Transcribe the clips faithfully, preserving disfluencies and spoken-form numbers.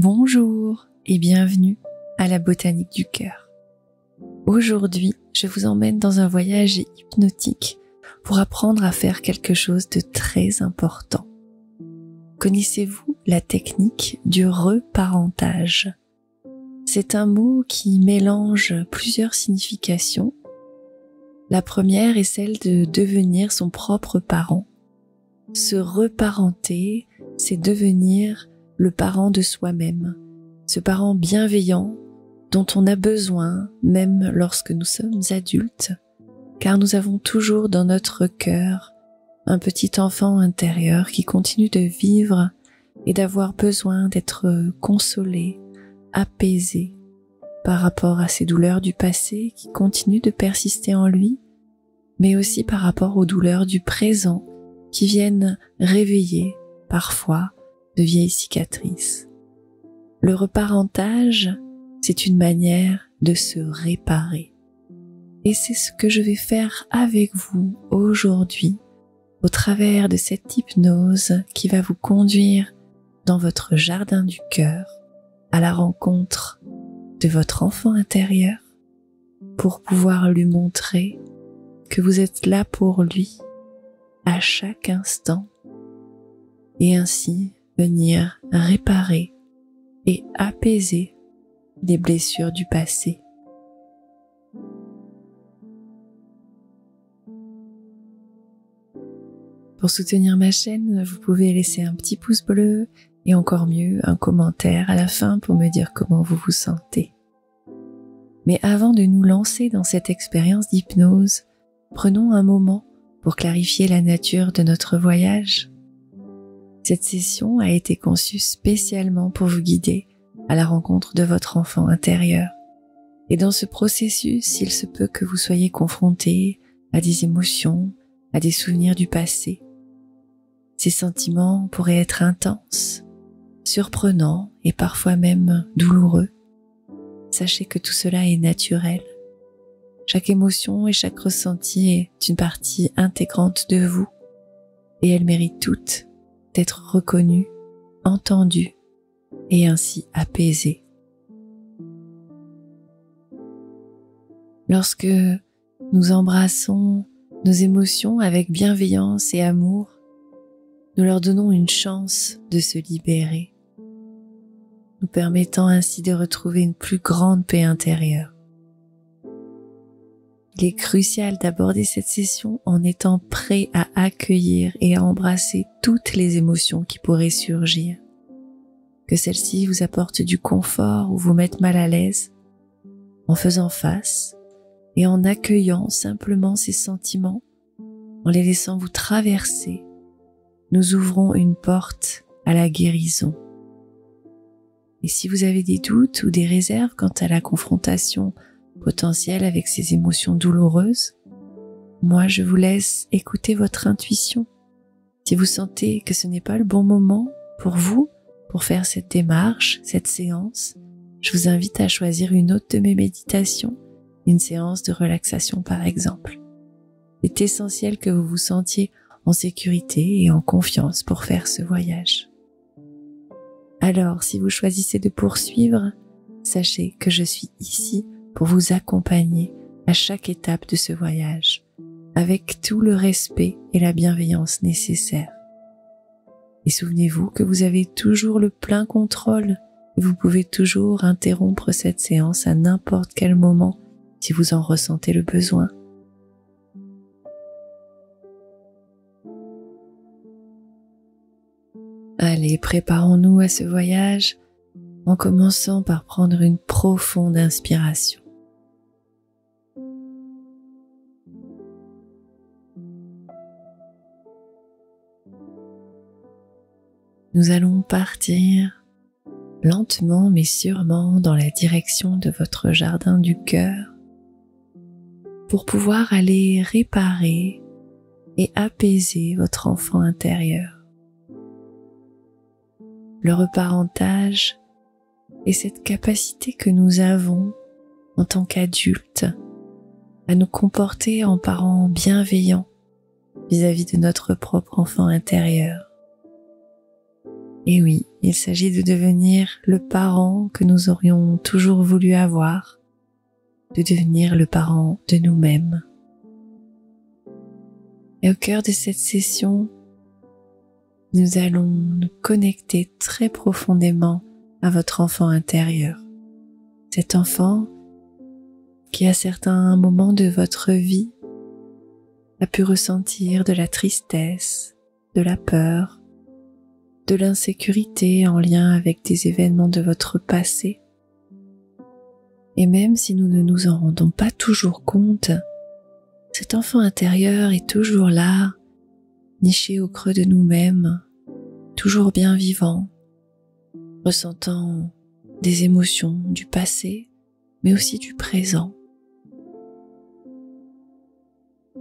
Bonjour et bienvenue à la Botanique du Cœur. Aujourd'hui, je vous emmène dans un voyage hypnotique pour apprendre à faire quelque chose de très important. Connaissez-vous la technique du reparentage? C'est un mot qui mélange plusieurs significations. La première est celle de devenir son propre parent. Se reparenter, c'est devenir le parent de soi-même, ce parent bienveillant dont on a besoin même lorsque nous sommes adultes, car nous avons toujours dans notre cœur un petit enfant intérieur qui continue de vivre et d'avoir besoin d'être consolé, apaisé par rapport à ses douleurs du passé qui continuent de persister en lui, mais aussi par rapport aux douleurs du présent qui viennent réveiller parfois de vieilles cicatrices. Le reparentage, c'est une manière de se réparer. Et c'est ce que je vais faire avec vous aujourd'hui, au travers de cette hypnose qui va vous conduire dans votre jardin du cœur, à la rencontre de votre enfant intérieur, pour pouvoir lui montrer que vous êtes là pour lui, à chaque instant, et ainsi venir réparer et apaiser des blessures du passé. Pour soutenir ma chaîne, vous pouvez laisser un petit pouce bleu et encore mieux un commentaire à la fin pour me dire comment vous vous sentez. Mais avant de nous lancer dans cette expérience d'hypnose, prenons un moment pour clarifier la nature de notre voyage. Cette session a été conçue spécialement pour vous guider à la rencontre de votre enfant intérieur. Et dans ce processus, il se peut que vous soyez confronté à des émotions, à des souvenirs du passé. Ces sentiments pourraient être intenses, surprenants et parfois même douloureux. Sachez que tout cela est naturel. Chaque émotion et chaque ressenti est une partie intégrante de vous et elle mérite toutes d'être reconnu, entendu et ainsi apaisé. Lorsque nous embrassons nos émotions avec bienveillance et amour, nous leur donnons une chance de se libérer, nous permettant ainsi de retrouver une plus grande paix intérieure. Il est crucial d'aborder cette session en étant prêt à accueillir et à embrasser toutes les émotions qui pourraient surgir. Que celles-ci vous apportent du confort ou vous mettent mal à l'aise, en faisant face et en accueillant simplement ces sentiments, en les laissant vous traverser, nous ouvrons une porte à la guérison. Et si vous avez des doutes ou des réserves quant à la confrontation potentiel avec ces émotions douloureuses, moi je vous laisse écouter votre intuition. Si vous sentez que ce n'est pas le bon moment pour vous, pour faire cette démarche, cette séance, je vous invite à choisir une autre de mes méditations, une séance de relaxation par exemple. Il est essentiel que vous vous sentiez en sécurité et en confiance pour faire ce voyage. Alors, si vous choisissez de poursuivre, sachez que je suis ici pour vous accompagner à chaque étape de ce voyage, avec tout le respect et la bienveillance nécessaires. Et souvenez-vous que vous avez toujours le plein contrôle et vous pouvez toujours interrompre cette séance à n'importe quel moment si vous en ressentez le besoin. Allez, préparons-nous à ce voyage en commençant par prendre une profonde inspiration. Nous allons partir lentement mais sûrement dans la direction de votre jardin du cœur pour pouvoir aller réparer et apaiser votre enfant intérieur. Le reparentage est cette capacité que nous avons en tant qu'adultes à nous comporter en parents bienveillants vis-à-vis de notre propre enfant intérieur. Et oui, il s'agit de devenir le parent que nous aurions toujours voulu avoir, de devenir le parent de nous-mêmes. Et au cœur de cette session, nous allons nous connecter très profondément à votre enfant intérieur. Cet enfant qui, à certains moments de votre vie, a pu ressentir de la tristesse, de la peur, de l'insécurité en lien avec des événements de votre passé. Et même si nous ne nous en rendons pas toujours compte, cet enfant intérieur est toujours là, niché au creux de nous-mêmes, toujours bien vivant, ressentant des émotions du passé, mais aussi du présent.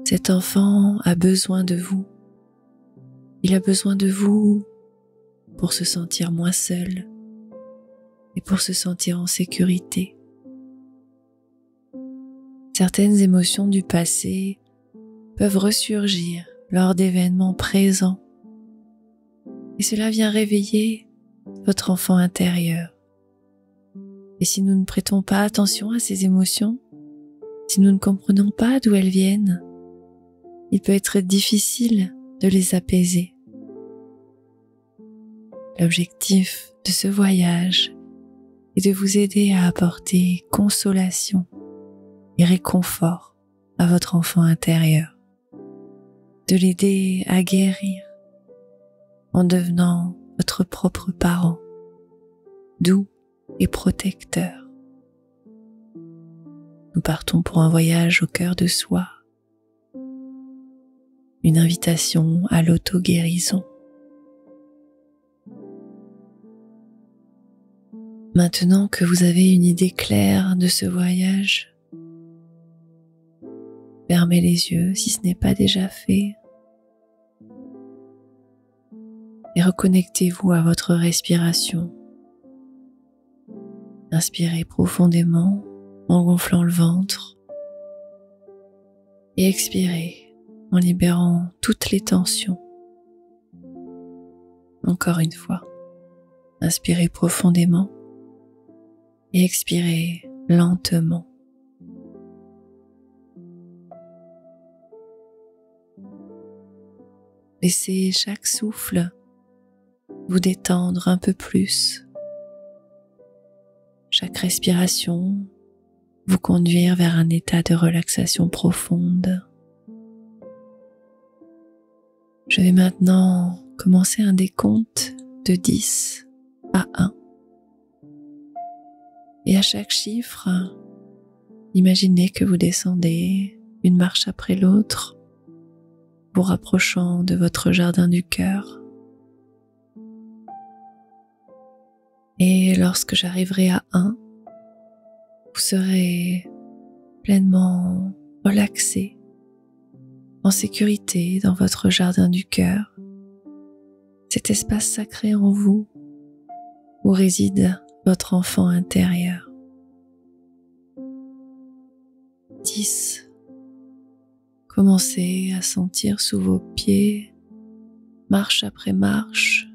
Cet enfant a besoin de vous. Il a besoin de vous pour se sentir moins seul et pour se sentir en sécurité. Certaines émotions du passé peuvent ressurgir lors d'événements présents, et cela vient réveiller votre enfant intérieur. Et si nous ne prêtons pas attention à ces émotions, si nous ne comprenons pas d'où elles viennent, il peut être difficile de les apaiser. L'objectif de ce voyage est de vous aider à apporter consolation et réconfort à votre enfant intérieur, de l'aider à guérir en devenant votre propre parent, doux et protecteur. Nous partons pour un voyage au cœur de soi, une invitation à l'auto-guérison. Maintenant que vous avez une idée claire de ce voyage, fermez les yeux si ce n'est pas déjà fait et reconnectez-vous à votre respiration. Inspirez profondément en gonflant le ventre et expirez en libérant toutes les tensions. Encore une fois, inspirez profondément et expirez lentement. Laissez chaque souffle vous détendre un peu plus, chaque respiration vous conduire vers un état de relaxation profonde. Je vais maintenant commencer un décompte de dix à un. Et à chaque chiffre, imaginez que vous descendez une marche après l'autre, vous rapprochant de votre jardin du cœur. Et lorsque j'arriverai à un, vous serez pleinement relaxé, en sécurité dans votre jardin du cœur, cet espace sacré en vous où réside votre enfant intérieur. dix. Commencez à sentir sous vos pieds, marche après marche,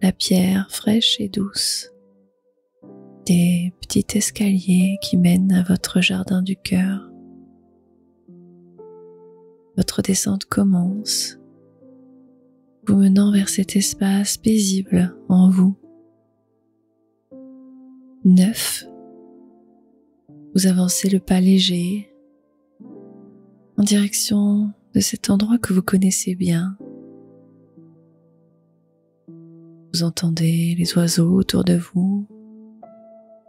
la pierre fraîche et douce, des petits escaliers qui mènent à votre jardin du cœur. Votre descente commence, vous menant vers cet espace paisible en vous. neuf. Vous avancez le pas léger, en direction de cet endroit que vous connaissez bien. Vous entendez les oiseaux autour de vous,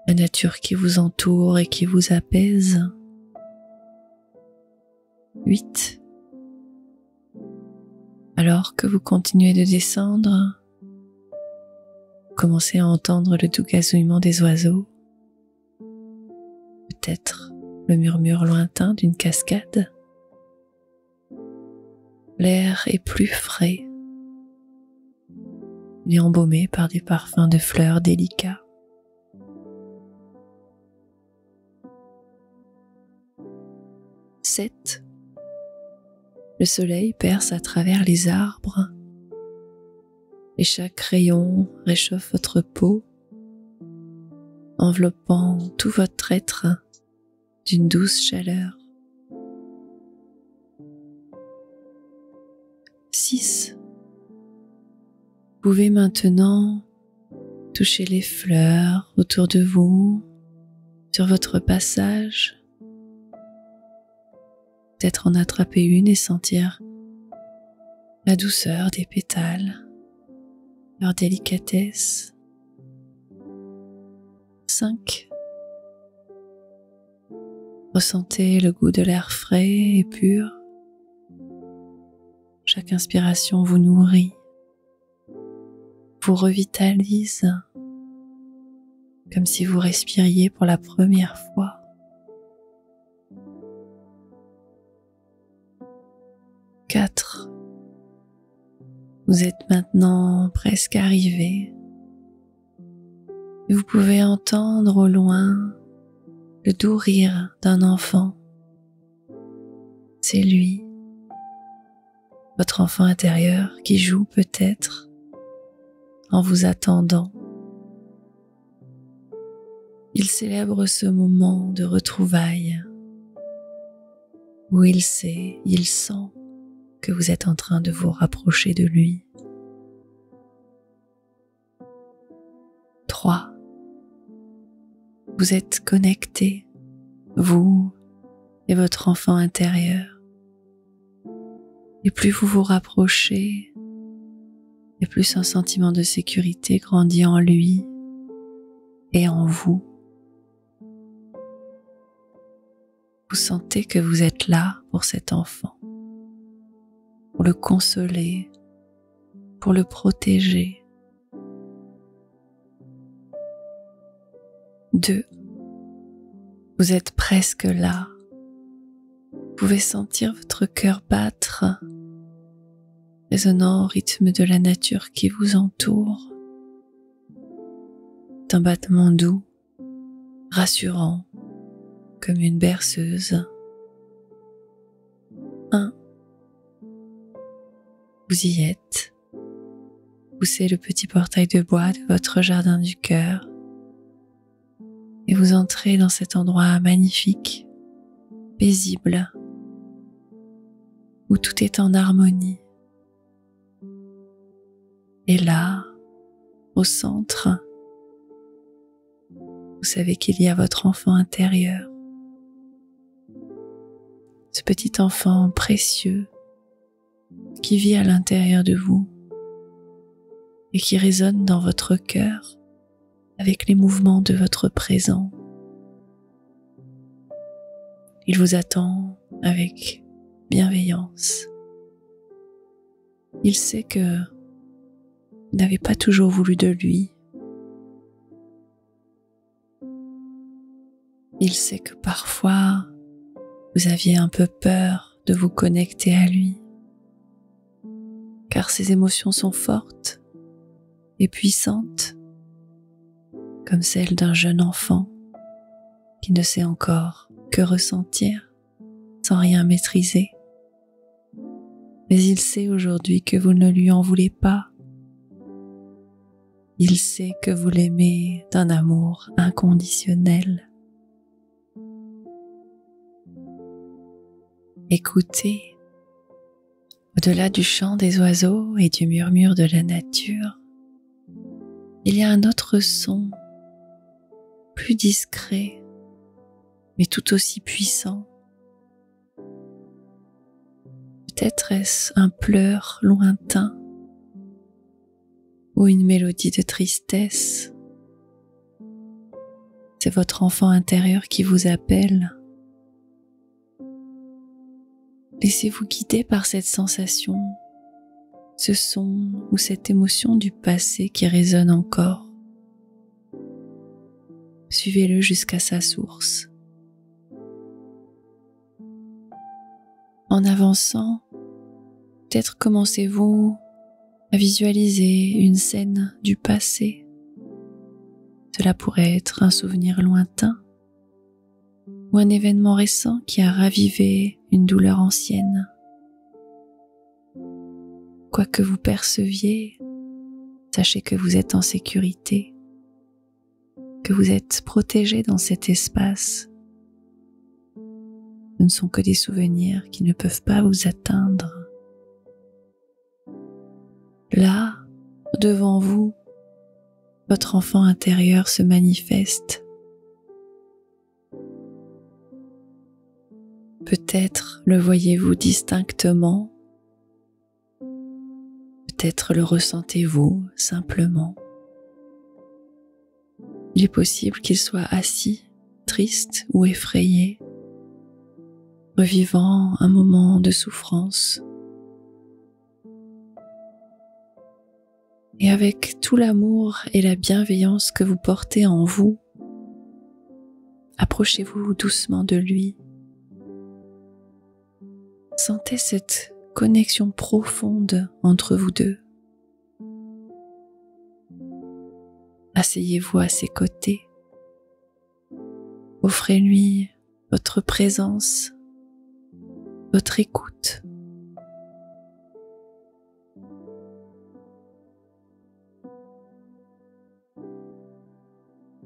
la nature qui vous entoure et qui vous apaise. huit. Alors que vous continuez de descendre, vous commencez à entendre le doux gazouillement des oiseaux, peut-être le murmure lointain d'une cascade. L'air est plus frais, il est embaumé par des parfums de fleurs délicats. sept. Le soleil perce à travers les arbres et chaque rayon réchauffe votre peau, enveloppant tout votre être d'une douce chaleur. six. Vous pouvez maintenant toucher les fleurs autour de vous, sur votre passage, peut-être en attraper une et sentir la douceur des pétales, leur délicatesse. cinq. Ressentez le goût de l'air frais et pur. Chaque inspiration vous nourrit, vous revitalise, comme si vous respiriez pour la première fois. quatre. Vous êtes maintenant presque arrivé. Vous pouvez entendre au loin le doux rire d'un enfant. C'est lui, votre enfant intérieur, qui joue peut-être en vous attendant. Il célèbre ce moment de retrouvailles où il sait, il sent que vous êtes en train de vous rapprocher de lui. trois. Vous êtes connectés, vous et votre enfant intérieur. Et plus vous vous rapprochez, et plus un sentiment de sécurité grandit en lui et en vous. Vous sentez que vous êtes là pour cet enfant, pour le consoler, pour le protéger. deux. Vous êtes presque là. Vous pouvez sentir votre cœur battre, résonnant au rythme de la nature qui vous entoure. D'un battement doux, rassurant, comme une berceuse. un. Vous y êtes. Poussez le petit portail de bois de votre jardin du cœur et vous entrez dans cet endroit magnifique, paisible, où tout est en harmonie. Et là, au centre, vous savez qu'il y a votre enfant intérieur. Ce petit enfant précieux qui vit à l'intérieur de vous et qui résonne dans votre cœur avec les mouvements de votre présent. Il vous attend avec bienveillance. Il sait que vous n'avez pas toujours voulu de lui. Il sait que parfois, vous aviez un peu peur de vous connecter à lui, car ses émotions sont fortes et puissantes, comme celles d'un jeune enfant qui ne sait encore que ressentir sans rien maîtriser. Mais il sait aujourd'hui que vous ne lui en voulez pas. Il sait que vous l'aimez d'un amour inconditionnel. Écoutez, au-delà du chant des oiseaux et du murmure de la nature, il y a un autre son, plus discret, mais tout aussi puissant. Peut-être est-ce un pleur lointain, ou une mélodie de tristesse. C'est votre enfant intérieur qui vous appelle. Laissez-vous guider par cette sensation, ce son ou cette émotion du passé qui résonne encore. Suivez-le jusqu'à sa source. En avançant, peut-être commencez-vous à visualiser une scène du passé. Cela pourrait être un souvenir lointain, ou un événement récent qui a ravivé une douleur ancienne. Quoi que vous perceviez, Sachez que vous êtes en sécurité, que vous êtes protégé dans cet espace. Ce ne sont que des souvenirs qui ne peuvent pas vous atteindre. Là, devant vous, votre enfant intérieur se manifeste. Peut-être le voyez-vous distinctement, peut-être le ressentez-vous simplement. Il est possible qu'il soit assis, triste ou effrayé, revivant un moment de souffrance. Et avec tout l'amour et la bienveillance que vous portez en vous, approchez-vous doucement de lui. Sentez cette connexion profonde entre vous deux. Asseyez-vous à ses côtés. Offrez-lui votre présence, votre écoute.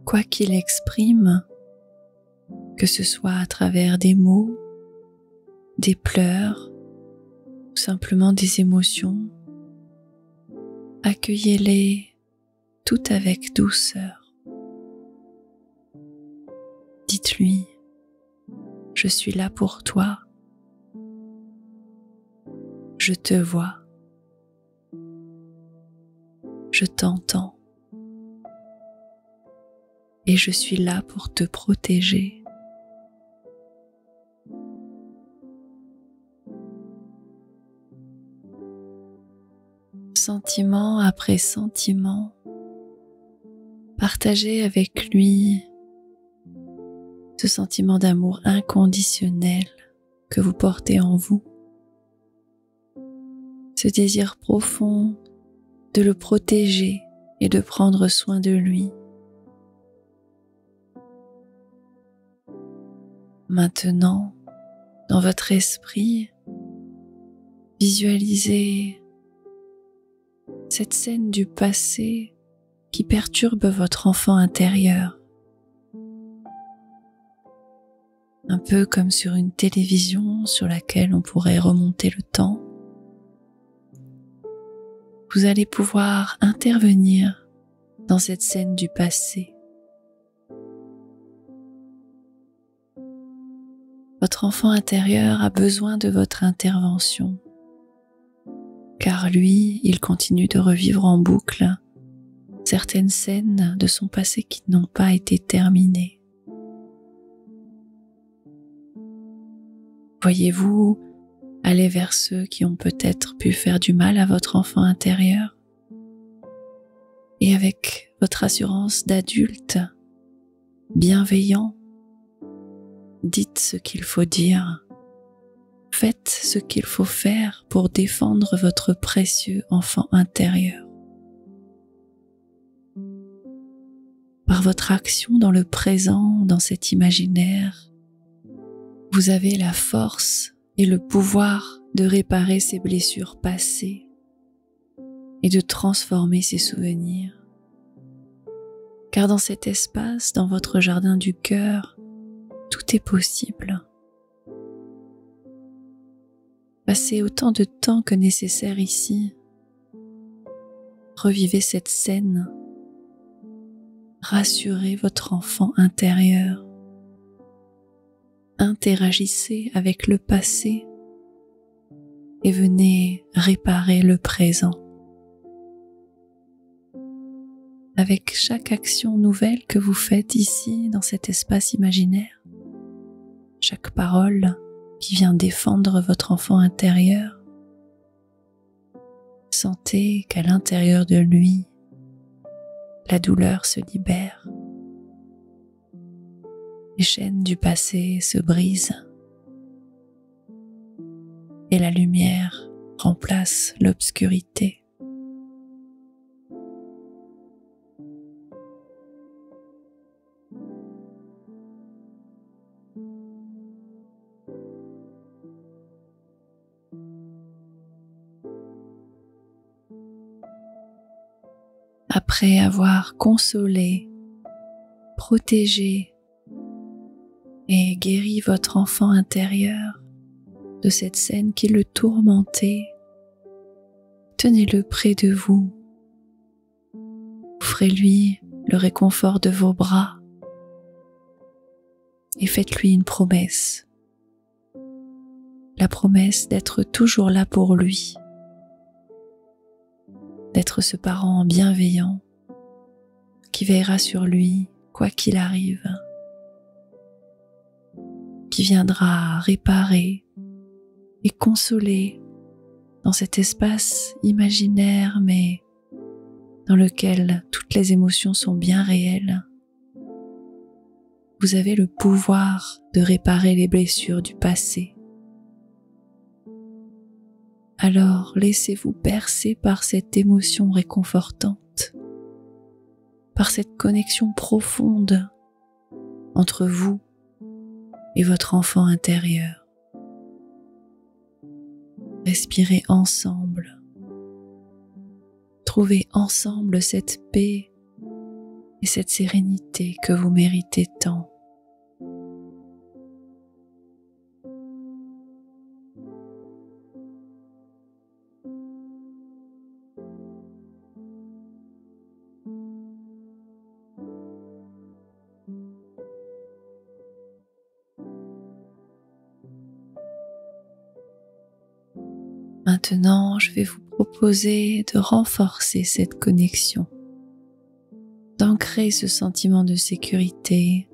Quoi qu'il exprime, que ce soit à travers des mots, des pleurs, ou simplement des émotions, accueillez-les tout avec douceur. Dites-lui, je suis là pour toi, je te vois, je t'entends. Et je suis là pour te protéger. Sentiment après sentiment, partagez avec lui ce sentiment d'amour inconditionnel que vous portez en vous, ce désir profond de le protéger et de prendre soin de lui. Maintenant, dans votre esprit, visualisez cette scène du passé qui perturbe votre enfant intérieur. Un peu comme sur une télévision sur laquelle on pourrait remonter le temps, vous allez pouvoir intervenir dans cette scène du passé. Votre enfant intérieur a besoin de votre intervention, car lui, il continue de revivre en boucle certaines scènes de son passé qui n'ont pas été terminées. Voyez-vous aller vers ceux qui ont peut-être pu faire du mal à votre enfant intérieur, et avec votre assurance d'adulte bienveillant, dites ce qu'il faut dire, faites ce qu'il faut faire pour défendre votre précieux enfant intérieur. Par votre action dans le présent, dans cet imaginaire, vous avez la force et le pouvoir de réparer ces blessures passées et de transformer ces souvenirs. Car dans cet espace, dans votre jardin du cœur, tout est possible. Passez autant de temps que nécessaire ici. Revivez cette scène. Rassurez votre enfant intérieur. Interagissez avec le passé et venez réparer le présent. Avec chaque action nouvelle que vous faites ici, dans cet espace imaginaire, chaque parole qui vient défendre votre enfant intérieur, sentez qu'à l'intérieur de lui, la douleur se libère. Les chaînes du passé se brisent et la lumière remplace l'obscurité. après avoir consolé, protégé et guéri votre enfant intérieur de cette scène qui le tourmentait, tenez-le près de vous, offrez-lui le réconfort de vos bras et faites-lui une promesse, la promesse d'être toujours là pour lui, d'être ce parent bienveillant qui veillera sur lui quoi qu'il arrive, qui viendra réparer et consoler dans cet espace imaginaire mais dans lequel toutes les émotions sont bien réelles. Vous avez le pouvoir de réparer les blessures du passé. Alors laissez-vous bercer par cette émotion réconfortante, par cette connexion profonde entre vous et votre enfant intérieur. Respirez ensemble, trouvez ensemble cette paix et cette sérénité que vous méritez tant. Maintenant, je vais vous proposer de renforcer cette connexion, d'ancrer ce sentiment de sécurité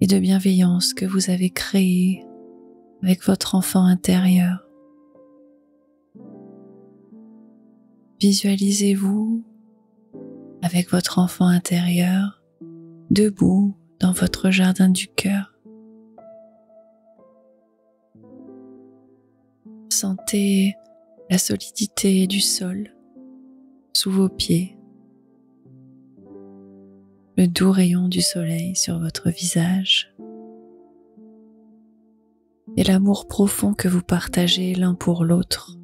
et de bienveillance que vous avez créé avec votre enfant intérieur. Visualisez-vous avec votre enfant intérieur, debout dans votre jardin du cœur. Sentez la solidité du sol sous vos pieds, le doux rayon du soleil sur votre visage et l'amour profond que vous partagez l'un pour l'autre.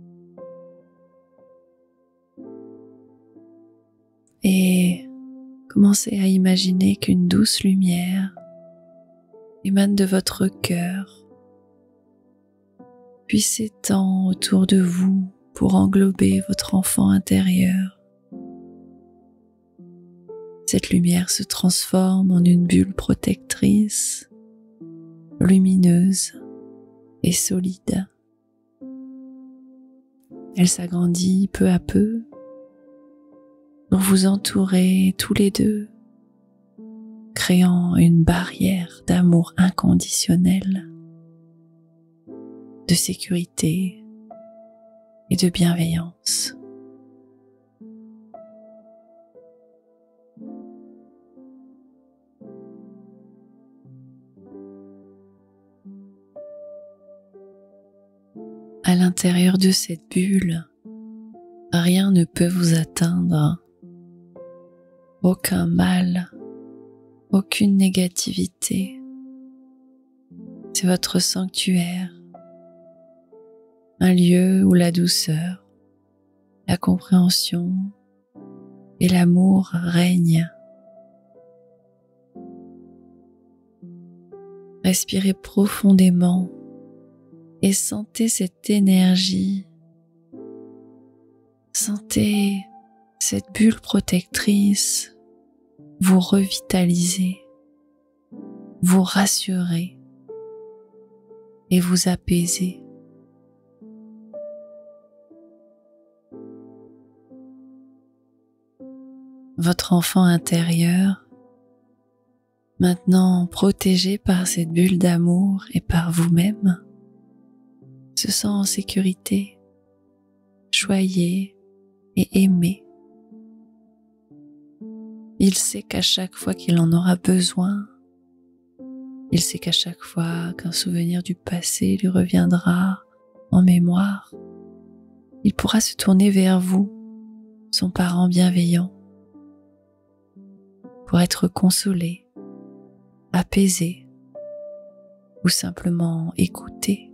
Et commencez à imaginer qu'une douce lumière émane de votre cœur puis s'étend autour de vous pour englober votre enfant intérieur. Cette lumière se transforme en une bulle protectrice, lumineuse et solide. Elle s'agrandit peu à peu pour vous entourer tous les deux, créant une barrière d'amour inconditionnel, de sécurité et de bienveillance. À l'intérieur de cette bulle, rien ne peut vous atteindre, aucun mal, aucune négativité. C'est votre sanctuaire, un lieu où la douceur, la compréhension et l'amour règnent. Respirez profondément et sentez cette énergie. Sentez cette bulle protectrice vous revitaliser, vous rassurer et vous apaiser. Votre enfant intérieur, maintenant protégé par cette bulle d'amour et par vous-même, se sent en sécurité, choyé et aimé. Il sait qu'à chaque fois qu'il en aura besoin, il sait qu'à chaque fois qu'un souvenir du passé lui reviendra en mémoire, il pourra se tourner vers vous, son parent bienveillant, pour être consolé, apaisé ou simplement écouté.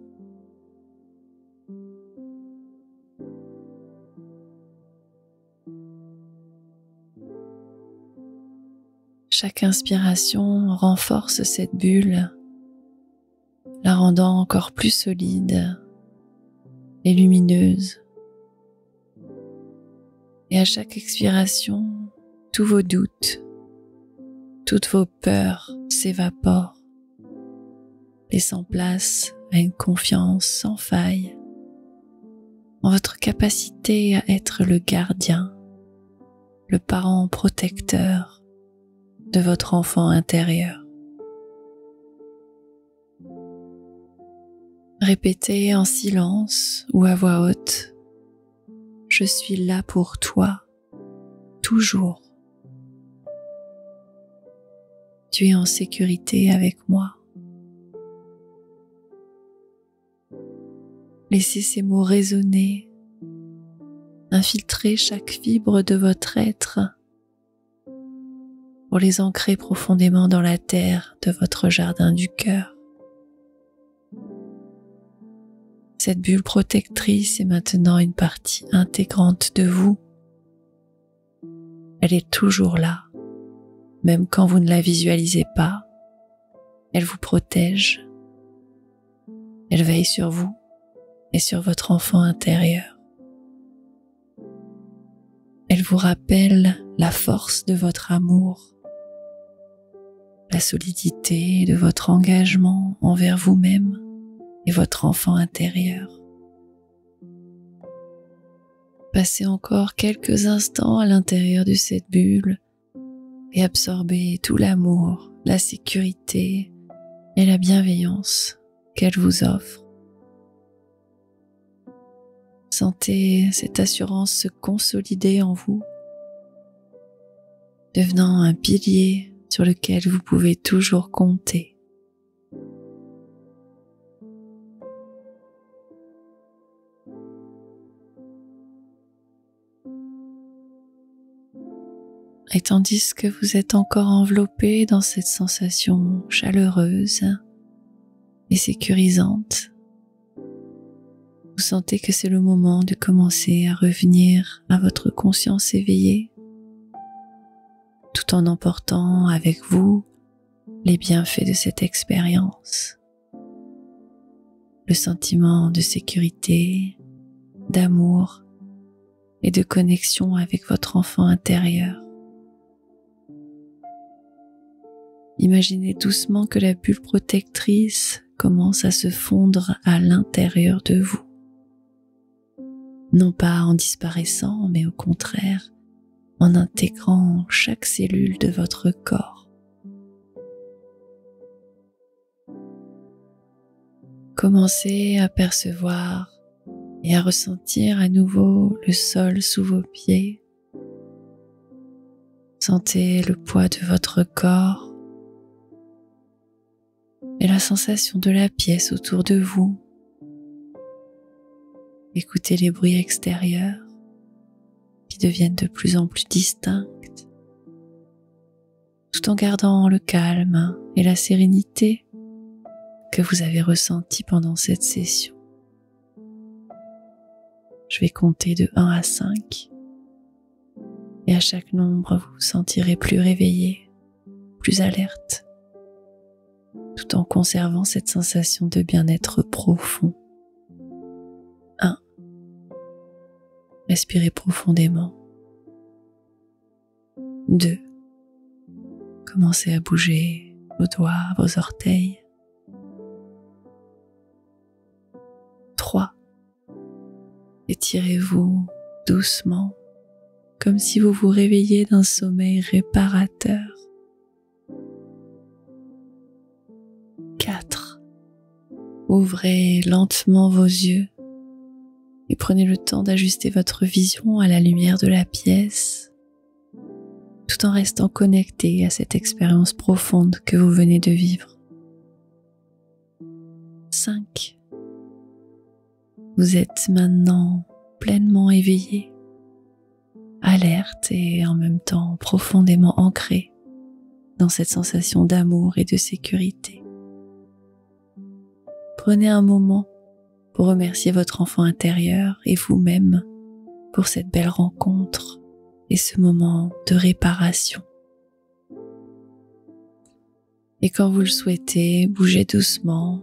Chaque inspiration renforce cette bulle, la rendant encore plus solide et lumineuse. Et à chaque expiration, tous vos doutes, toutes vos peurs s'évaporent, laissant place à une confiance sans faille en votre capacité à être le gardien, le parent protecteur de votre enfant intérieur. Répétez en silence ou à voix haute: je suis là pour toi, toujours. Tu es en sécurité avec moi. Laissez ces mots résonner, infiltrer chaque fibre de votre être pour les ancrer profondément dans la terre de votre jardin du cœur. Cette bulle protectrice est maintenant une partie intégrante de vous. Elle est toujours là, même quand vous ne la visualisez pas. Elle vous protège. Elle veille sur vous et sur votre enfant intérieur. Elle vous rappelle la force de votre amour, la solidité de votre engagement envers vous-même et votre enfant intérieur. Passez encore quelques instants à l'intérieur de cette bulle et absorbez tout l'amour, la sécurité et la bienveillance qu'elle vous offre. Sentez cette assurance se consolider en vous, devenant un pilier sur lequel vous pouvez toujours compter. Et tandis que vous êtes encore enveloppé dans cette sensation chaleureuse et sécurisante, vous sentez que c'est le moment de commencer à revenir à votre conscience éveillée, tout en emportant avec vous les bienfaits de cette expérience, le sentiment de sécurité, d'amour et de connexion avec votre enfant intérieur. Imaginez doucement que la bulle protectrice commence à se fondre à l'intérieur de vous. Non pas en disparaissant, mais au contraire, en intégrant chaque cellule de votre corps. Commencez à percevoir et à ressentir à nouveau le sol sous vos pieds. Sentez le poids de votre corps et la sensation de la pièce autour de vous. Écoutez les bruits extérieurs qui deviennent de plus en plus distincts, tout en gardant le calme et la sérénité que vous avez ressenti pendant cette session. Je vais compter de un à cinq et à chaque nombre vous vous sentirez plus réveillé, plus alerte, tout en conservant cette sensation de bien-être profond. Respirez profondément. deux. Commencez à bouger vos doigts, vos orteils. trois. Étirez-vous doucement, comme si vous vous réveilliez d'un sommeil réparateur. quatre. Ouvrez lentement vos yeux et prenez le temps d'ajuster votre vision à la lumière de la pièce, tout en restant connecté à cette expérience profonde que vous venez de vivre. cinq. Vous êtes maintenant pleinement éveillé, alerte et en même temps profondément ancré dans cette sensation d'amour et de sécurité. Prenez un moment pour remercier votre enfant intérieur et vous-même pour cette belle rencontre et ce moment de réparation. Et quand vous le souhaitez, bougez doucement,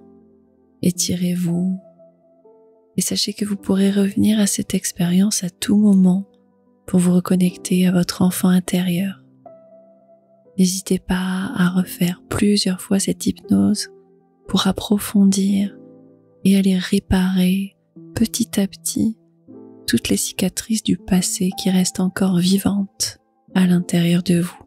étirez-vous, et sachez que vous pourrez revenir à cette expérience à tout moment pour vous reconnecter à votre enfant intérieur. N'hésitez pas à refaire plusieurs fois cette hypnose pour approfondir et aller réparer petit à petit toutes les cicatrices du passé qui restent encore vivantes à l'intérieur de vous.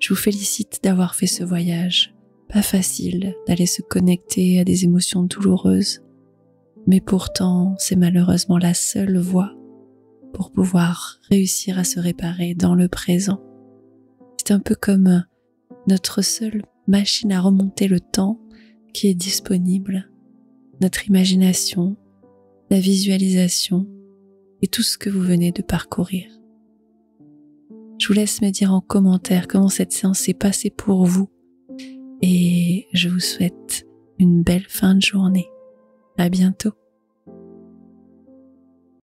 Je vous félicite d'avoir fait ce voyage. Pas facile d'aller se connecter à des émotions douloureuses, mais pourtant c'est malheureusement la seule voie pour pouvoir réussir à se réparer dans le présent. C'est un peu comme notre seule machine à remonter le temps qui est disponible, notre imagination, la visualisation et tout ce que vous venez de parcourir. Je vous laisse me dire en commentaire comment cette séance s'est passée pour vous et je vous souhaite une belle fin de journée. À bientôt.